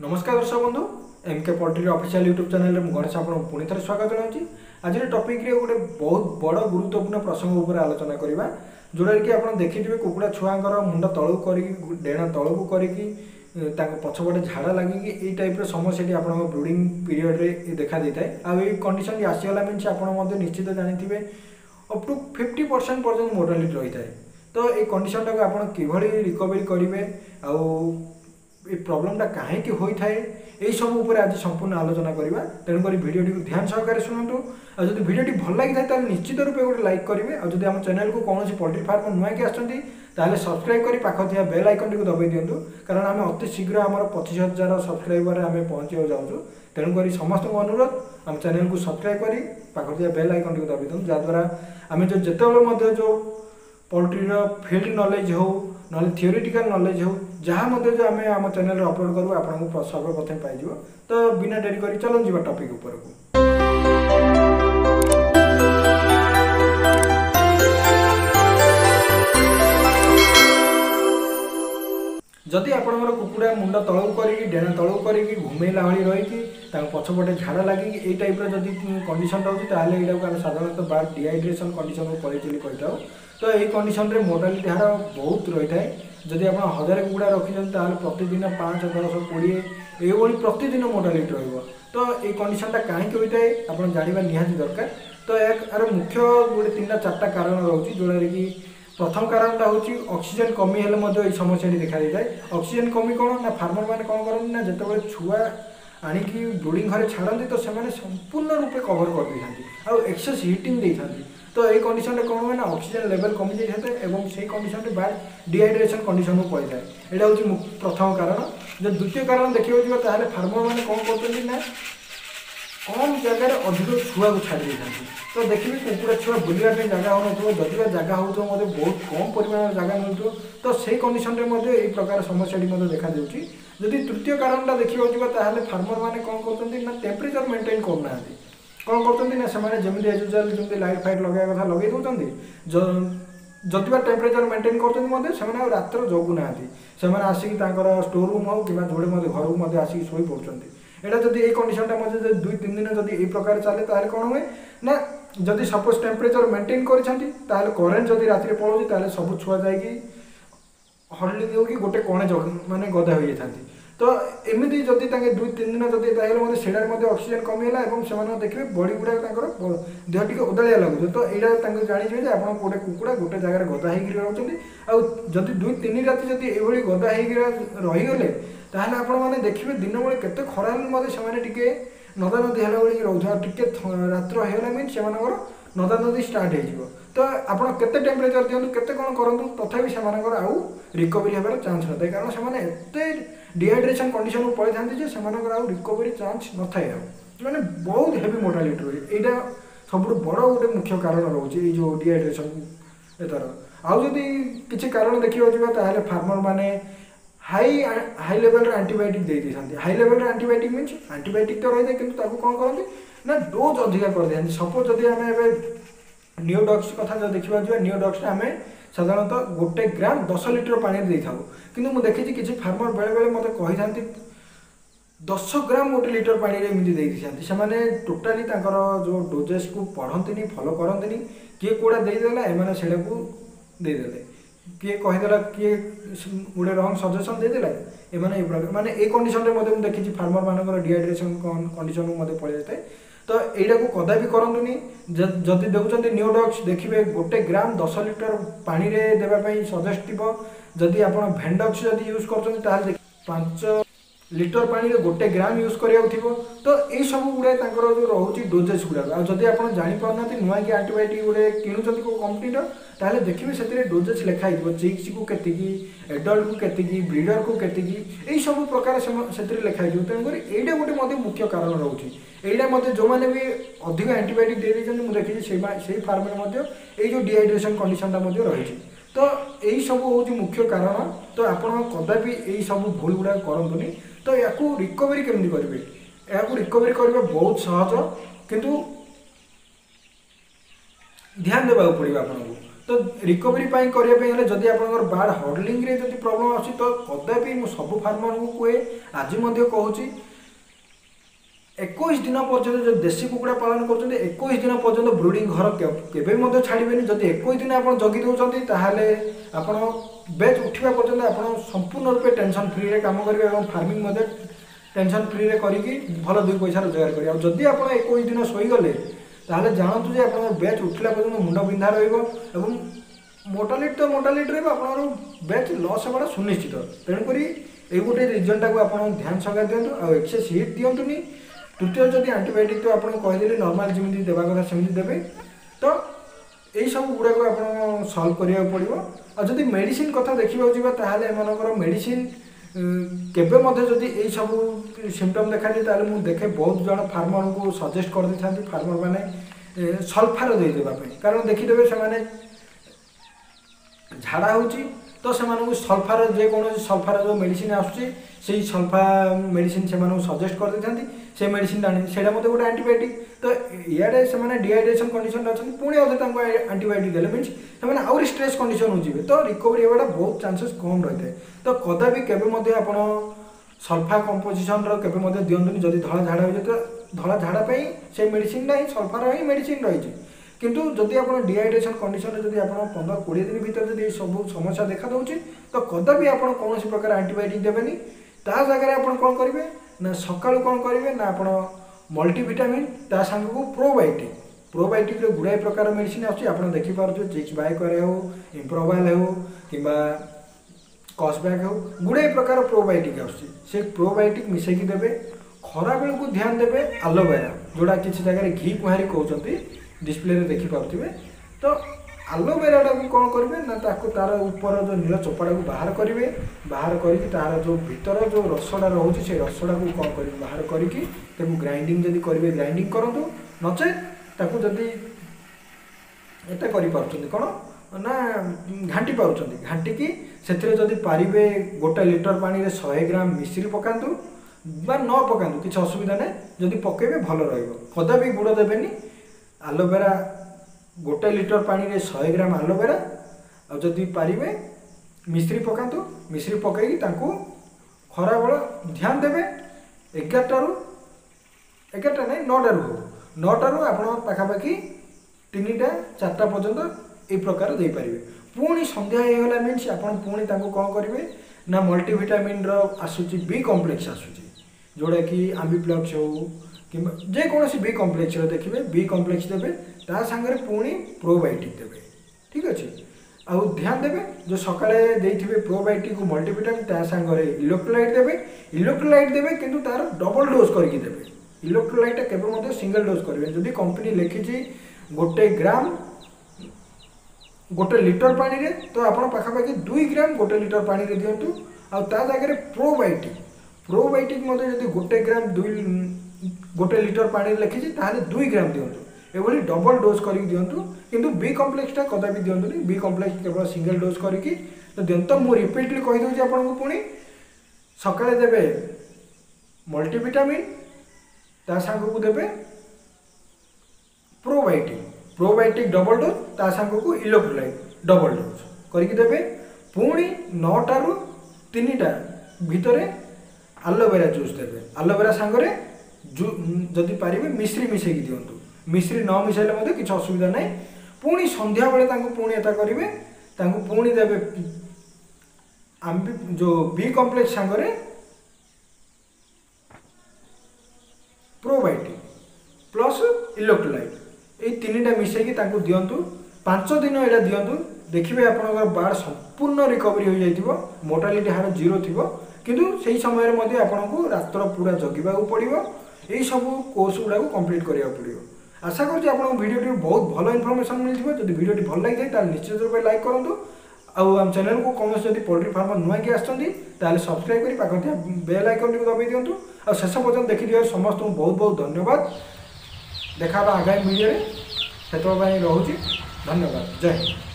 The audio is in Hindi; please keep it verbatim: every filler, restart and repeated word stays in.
नमस्कार दर्शक बंधु MK poultry official YouTube channel में गणेश आपको पुणी थे स्वागत जनाऊँगी। आज टॉपिक रे गोटे बहुत बड़ गुरुत्वपूर्ण प्रसंग उपर आलोचना करवा जोटा कि आप देखिए कुकुड़ा छुआर मुंड तलू कर डेण तलू करके पछपटे झाड़ा लगे ये टाइप समस्याटी आप ब्रूडिंग पीरियड देखा दी था। आई कंडीशन आसीगला मीन आप निश्चित जानी थे अप टू फिफ्टी परसेंट पर्यटन मोर्टालिटी रही है। तो ये कंडीशन टाक आप किभली रिकवरी करेंगे आ प्रॉब्लम टा कहीं होता है यही सब उपर आज संपूर्ण आलोचना करवा। तेणुक भिडियोटी ध्यान सहकार शुणु और जब भिडियोटी भल लगी था निश्चित रूपे गोटे लाइक करेंगे और जब आम चैनल को कौन पोल्ट्री फार्म नुआक आसती ताले सब्सक्राइब करी पाखथिया बेल आइकन टी दबाई दियंतु कारण आम अति शीघ्र आम पचीस हजार सब्सक्राइबर आम पहुँचा जाऊँ। तेणुक समस्त अनुरोध आम चैनल को सब्सक्राइब करी पाखथिया बेल आइकन टी दबाई दियंतु जहाद्वारा आम जो जिते जो पोल्ट्री फील्ड नॉलेज हो ना थियोरेटिकल नॉलेज हो जहाँ जो आम आम चैनल अपलोड करूँ आपको सर्वप्रथम पाइज। तो बिना डेरी कर चलो जी टॉपिक उपरकू जदि आपंकर कुकुड़ा मुंड तलू करके डेण तलू करके घुमेला भाई रही पछपटे झाड़ा लगे ये टाइप जब कंडीशन रोचे तालोले यहाँ आम साधारणतः बार डिहाइड्रेशन कंडीशन को पलैचली कही था। तो यही कंडीशन में मोर्टालिटी हार बहुत रही है। जदि आप हजार कुकुड़ा रखिंट प्रतिदिन पाँच दस कोड़े ये प्रतिदिन मोर्टालिटी रोक। तो ये कंडीशन कहीं होता है आप जानवा निहाती दरकार। तो यार मुख्य गोटे तीन चार्टा कारण रोचे जोटा कि प्रथम कारणटा होची ऑक्सीजन कमी हेले मध्ये ए समस्या देखा दी जाए। ऑक्सीजन कमी कौन ना फार्मर मैंने कौन करते ना जितेबाला छुआ आणिकी ब्रूडिंग घरे छाड़ती तो से संपूर्ण रूपे कवर कर देते आउ एक्सेस हीटिंग देते। तो ये कंडीशन कौन हुए ना ऑक्सीजन लेवल कमी जाए और से कंडीशन बार डिहाइड्रेशन कंडीशन को पड़े यहाँ हूँ प्रथम कारण। जो द्वितीय कारण देखिए ताहले फार्मर मैंने कौन करते ना कम जगार अधिक छुआ को छाड़ देता। तो देखिए कुकुड़ा छुआ बुलवाई जगह हो न जदि जगह हो बहुत कम परिमाण जगह मिलू तो से कंडीशन में यही प्रकार समस्या देखा दूसरी। जदि तृतीय कारणटा देखा जाए फार्मर मैंने कौन करते ना टेम्परेचर मेंटेन करना कौन करते ना से जमी एजुजाल जमी लाइट फाइट लगे कथा लगे दौरान जदिबा टेम्परेचर मेंटेन करते से रात जगू ना से आसिक स्टोर रूम हो कि जोड़े घर को आसिक शोई पड़ते एटा जब ये कंडीशनटा मजे दुई तीन दिन जब यही प्रकार चले ताहले कौन हुए ना जब सपोज टेम्परेचर मेंटेन कर करेन्ट जब रात पलाऊँ ताहले सब छुआ जाए हल्ली हो कि गोटे कणे माने गधा हो जाती। तो एमती जब दुई तीन दिन जब मतलब सेडार ऑक्सीजन कमीगला से देखिए बॉडी गुड़ाक देह टे ओदा लगुच। तो यहाँ जानी आप गोटे कुकुड़ा गोटे जगार गधा होती आदि दुई तीन रात जब ये गधा हो रहीगले ताहले आपने देखिए दिन बेले केत खरा से नदा नदी है रोजा टे रात होगा मीन से नदा नदी स्टार्ट हो। तो आप केते टेम्परेचर दिखाँ केते कौन करूँ तथापि से आउ रिकवरी होबार चान्स न था कारण से डिहाइड्रेशन कंडीशन को पड़े थे से आउ रिकवरी चान्स न था मैंने बहुत हेवी मोर्टालिटी रही है। यहाँ सब बड़ गोटे मुख्य कारण रोचे ये जो डिहाइड्रेशन एथर आउ जदि किसी कारण देखा जाए फार्मर मैंने हाई हाई लेवल एंटीबायोटिक दे देते high level antibiotic mean antibiotic तो रही है कि कौन करते ना डोज अधिका कर देते। सपोज जब आम एवं नियोडक्स कथा देखा जाए नियोडक्स आम साधारणतः गोटे ग्राम दस लिटर पानी दे था कि देखी किसी फार्मर बेले बेले मत कही दस ग्राम गोटे लिटर पानी एमती देने टोटाली जो डोजेस को पढ़ती फलो करते किए कौड़ा देदेला एम से देदेले किए कहीदेला किए गोटे रंग सजेसन देदेला एने माने ये कंडीशन में देखी फार्मर मानक डिहाइड्रेशन कंडीशन को मत पड़े जाए। तो यहाँ को कदापि करूनी जदि देखुं नियोडक्स देखिए गोटे ग्राम दस लिटर पानी देवाई सजेस्ट थी जदि आप भेंडक्स जब यूज कर पाँच लिटर पानी गोटे ग्राम यूज कराया थी। तो ये सब गुड़ा जो रोचे डोजेस गुड़ाक जब आप जापार ना नुआ कि आंटीबायोटिक गुड़े किणुंट कंपनीर ताहले देखिए से डोजेस लिखाई चिक्स को के एडल्ट को के ब्रीडर को के सब प्रकार से लिखाई तेणुक यहाँ गोटे मुख्य कारण रोचे यहाँ मत जो मैंने भी अधिक आंटीबायोटिक दे देते देखी से फार्म ये डिहाइड्रेशन कंडीशन रही। तो यही सब हूँ मुख्य कारण। तो आपड़ कदापि यही सब भूल गुड़ा करनी। तो या रिकवरी केमती करेंगे या रिकवरी करने बहुत सहज किंतु ध्यान देवाक पड़ेगा आपको। तो रिकवरी करने जदि आप बार्ड हर्डलिंग रे जदि प्रॉब्लम आसी तो कदापि मु सब फार्मर को कहे आज कहूँ इक्कीस दिन पर्यटन जो देशी कुकुड़ा पालन करते इक्कीस दिन पर्यटन ब्रूडिंग घर के छाड़े जदि इक्कीस दिन आप जगी दौरान ताहले आपड़ बेच उठा पर्यटन आप संपूर्ण रूपे टेंशन फ्री रे काम करेंगे और फार्मिंग टेंशन फ्री रे करी भल दुई पैसा रोजगार करेंगे। और जदि आप इक्कीस दिन सोईगले ताहले जानतु जे आपन बैच उठला पर्यंत मुंड बिंधा रहइबो एवं मोर्टालिटी तो मोर्टालिटी रहइबो आपन बैच लॉस हेबाटा सुनिश्चित। तेणुक ये गोटे रिजन टाक आपन ध्यान संग दियंतु आ एक्सेस हीट दियंतुनी। तृतीय जदि एंटीबायोटिक तो आपन कहिदेले नॉर्मल जेमिति देबा कथा सेमिति देबे तो यही सब गुडा को आपन सॉल्व करिया पड़िबो। आ जदि मेडिसिन कथा देखिबा जिबा ताहले एमानकर मेडिसिन केबे मधे जदि एई सब सिम्पटम देखा दिए ताले मु देखे बहुत जण फार्मर को सजेस्ट कर दै छथि फार्मर माने सल्फर दे देबा पे कारण देखि देबे से माने झाड़ा होची तो से माने सल्फर जे कोनो सल्फर जो मेडिसिन आछी सेई सल्फा मेडिसिन से माने सजेस्ट कर दै छथि से मेडिसिन आनी सेडा मते गोटा एंटीबायोटिक तो याडे से माने डिहाइड्रेशन कंडीशन आछन पुणी अदे तांको एंटीबायोटिक देले मींस से माने आउर स्ट्रेस कंडीशन हो जिवे तो रिकवरी हेबाटा बहुत चांसेस कम रहते। तो कदापि केबे मते आपण सल्फा कंपोजिशन रो केबे मते दियंतुनी जदी धळा झाडा हो जे तो धळा झाडा पई से मेडिसिन नाही सल्फा रही मेडिसिन रही जे किंतु जदी आपण डिहाइड्रेशन कंडीशन रे जदी आपण पंद्रह बीस दिन भीतर जदी सब समस्या देखा दोउची तो कदापि आपण कोनोसी प्रकार एंटीबायोटिक देबेनी। ता जगह आपण कोन करिवे ना सकाळ कोन करिवे ना आपण मल्टीविटामिन ता संग को प्रोबायोटिक प्रोबायोटिक रे गुडाई प्रकार मेडिसिन आछी आपण देखि पारथु चिक्स बाय करे हो इंप्रोवाल हो किबा कॉस्बैक हो गुडाई प्रकार प्रोबायोटिक आछी से प्रोबायोटिक मिसे की देबे। खरा बेल को ध्यान देबे एलोवेरा जोडा किछ जगह घी कुहारी कहउचंती डिस्प्ले रे देखि पारथिबे तो एलोवेरा डा कोन करबे ना ताको तार ऊपर जो नील चोपाडा को बाहर करिवे बाहर करिकि तार जो भीतर जो रसडा रहउची से रसडा को कोन करि बाहर करिकि तेबु ग्राइंडिंग जदि करिवे ग्राइंडिंग करंतु नचे ताकू जदि एटा करि पारछन कोन ना घांटी पारछन घांटी की सेथिरे जदि पारिबे गोटा लिटर पानी रे सौ ग्राम मिश्री पकांतु बा न पकांतु किछ असुविधा नै जदि पकेबे भलो रहइबो। कदापि गुड़ देबेनी एलोवेरा गोटा लिटर पानी रे सौ ग्राम एलोवेरा आ जदि पारिबे मिश्री पकांतु मिश्री पकाई ताकू खरा बळ ध्यान देबे एगारटा रु एगारटा नै नौटा रु नौटा रु आपण पाखापाखि तीनटा चारटा पर्यंत ए प्रकार दे पारिबे। पुणी संध्या हेगला मीन्स आपण पुणी तांको कोन करिवे ना मल्टीविटामिन रो आसुची बी कॉम्प्लेक्स आसुची जोडा कि एम्बिप्लक्स हो कि जे कोनोसी बी कॉम्प्लेक्स रो देखिबे बी कॉम्प्लेक्स देबे ता संगे पुणी प्रोबायोटिक देबे ठीक अछि। आ ध्यान देबे जो सकाळे देथिबे प्रोबायोटिक को मल्टीविटामिन ता संगे इलेक्ट्रोलाइट देबे इलेक्ट्रोलाइट देबे किंतु तार डबल डोज करके देबे इलेक्ट्रोलाइट केबे मते सिंगल डोज करबे जदि कंपनी लिखिछि गोटे ग्राम गोटे लिटर पानी रे तो आपण पाखा पाखी दुई ग्राम गोटे लिटर पानी रे दियंतु आ ता जागे प्रोबायोटिक प्रोबायोटिक मते जदि गोटे ग्राम दुई गोटे लिटर पानी लिखिछि ताले दुई ग्राम दियंतु एबोली डबल डोज करि दियंतु किंतु बी कॉम्प्लेक्स ता कदापि दियंतुनी बी कॉम्प्लेक्स केवल सिंगल डोज करिकि तो दियंतु मु रिपीटली कहि दउ जे आपण को पुणी सकाळे देबे मल्टीविटामिन ता सांग को देबे प्रोबायोटिक प्रोबायोटिक डबल डोज ता सांग को इलेक्ट्रोलाइट डबल डोज करके देबे। पुणी नौटा रु तीनटा भितरे एलोवेरा जूस देबे एलोवेरा सांगरे जदि पारिबे मिश्री मिसे की दियंतु मिश्री न मिसेले मते किछ असुविधा नै। पुणी संध्या बेले तांको पुणी एता करिवे तांको पुणी देबे आम्बी जो बी कॉम्प्लेक्स सांगरे प्रोबायोटिक प्लस इलेक्ट्रोलाइट ये तीनटा मिसेकी तांको दियंतु पांच दिन एटा दियंतु देखिबे आपनकर बार संपूर्ण रिकवरी हो जाइतिबो मोर्टालिटी हार जीरो थिबो किंतु सेही समय रे मध्ये आपनकु रात्र पूरा जगिबाउ पड़िबो एही सब कोर्स गुडाकु कंप्लीट करिया पड़िबो। आशा करछि आपनकु वीडियोटी बहुत भलो इन्फॉर्मेशन मिलथिबो जदि वीडियोटी भल लागि जाय ताल निश्चित रूपे लाइक करंतु आउ हम चैनल को कमेंट्स जदि पोल्ट्री फार्मर नुआ कि आछथि ताले सब्सक्राइब करि पाखथिया बेल आइकन टिको दबाइ दियंतु। और शेष पर्यटन देखी दिवार समस्त बहुत बहुत धन्यवाद। देखा आगामी वीडियो में से रोचे धन्यवाद जय हिंद।